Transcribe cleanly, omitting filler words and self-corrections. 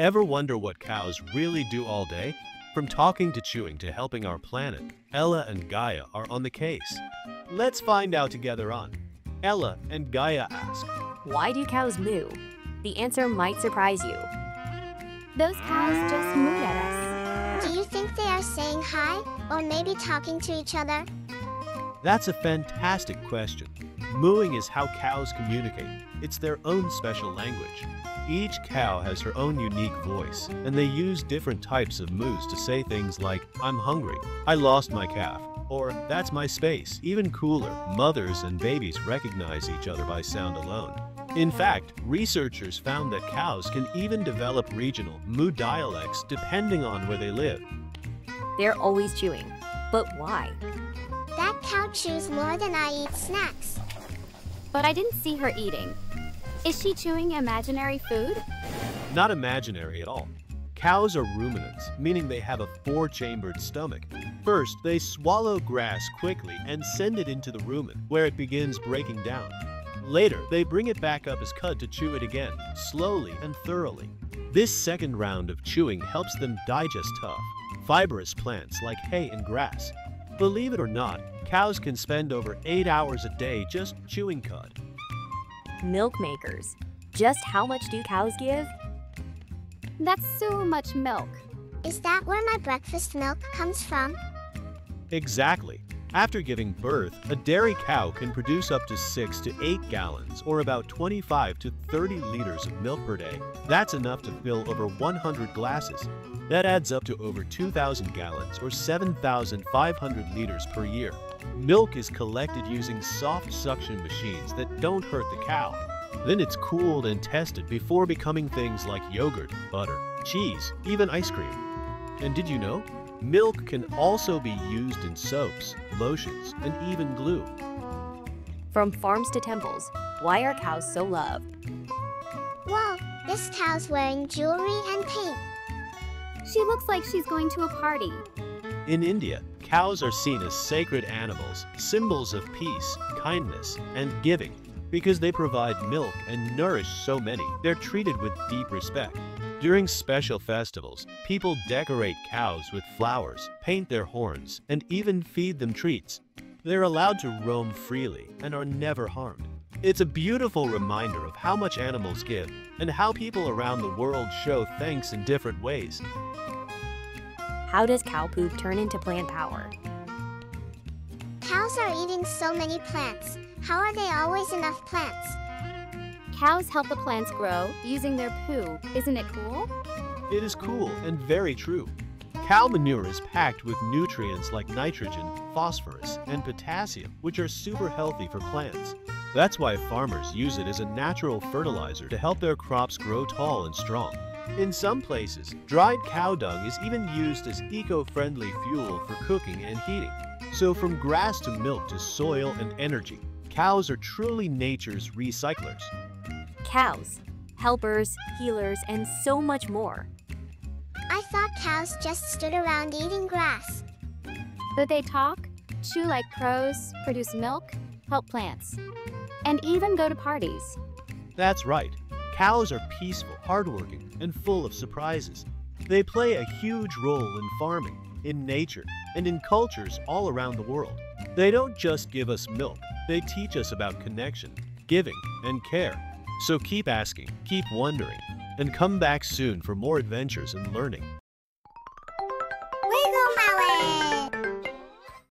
Ever wonder what cows really do all day? From talking to chewing to helping our planet, Ella and Gaia are on the case. Let's find out together on Ella and Gaia Ask. Why do cows moo? The answer might surprise you. Those cows just mooed at us. Do you think they are saying hi, or maybe talking to each other? That's a fantastic question. Mooing is how cows communicate. It's their own special language. Each cow has her own unique voice, and they use different types of moos to say things like, "I'm hungry," "I lost my calf," or "That's my space." Even cooler, mothers and babies recognize each other by sound alone. In fact, researchers found that cows can even develop regional moo dialects depending on where they live. They're always chewing, but why? That cow chews more than I eat snacks. But I didn't see her eating. Is she chewing imaginary food? Not imaginary at all. Cows are ruminants, meaning they have a four-chambered stomach. First, they swallow grass quickly and send it into the rumen, where it begins breaking down. Later, they bring it back up as cud to chew it again, slowly and thoroughly. This second round of chewing helps them digest tough, fibrous plants like hay and grass. Believe it or not, cows can spend over 8 hours a day just chewing cud. Milk makers. Just how much do cows give? That's so much milk. Is that where my breakfast milk comes from? Exactly. After giving birth, a dairy cow can produce up to 6 to 8 gallons or about 25 to 30 liters of milk per day. That's enough to fill over 100 glasses. That adds up to over 2,000 gallons or 7,500 liters per year. Milk is collected using soft suction machines that don't hurt the cow. Then it's cooled and tested before becoming things like yogurt, butter, cheese, even ice cream. And did you know? Milk can also be used in soaps, lotions, and even glue. From farms to temples, why are cows so loved? Whoa, this cow's wearing jewelry and paint. She looks like she's going to a party. In India, cows are seen as sacred animals, symbols of peace, kindness, and giving. Because they provide milk and nourish so many, they're treated with deep respect. During special festivals, people decorate cows with flowers, paint their horns, and even feed them treats. They're allowed to roam freely and are never harmed. It's a beautiful reminder of how much animals give and how people around the world show thanks in different ways. How does cow poop turn into plant power? Cows are eating so many plants. How are they always enough plants? Cows help the plants grow using their poo. Isn't it cool? It is cool and very true. Cow manure is packed with nutrients like nitrogen, phosphorus, and potassium, which are super healthy for plants. That's why farmers use it as a natural fertilizer to help their crops grow tall and strong. In some places, dried cow dung is even used as eco-friendly fuel for cooking and heating. So from grass to milk to soil and energy, cows are truly nature's recyclers. Cows, helpers, healers, and so much more. I thought cows just stood around eating grass. But they talk, chew like crows, produce milk, help plants, and even go to parties. That's right. Cows are peaceful, hardworking, and full of surprises. They play a huge role in farming, in nature, and in cultures all around the world. They don't just give us milk, they teach us about connection, giving, and care. So keep asking, keep wondering, and come back soon for more adventures and learning.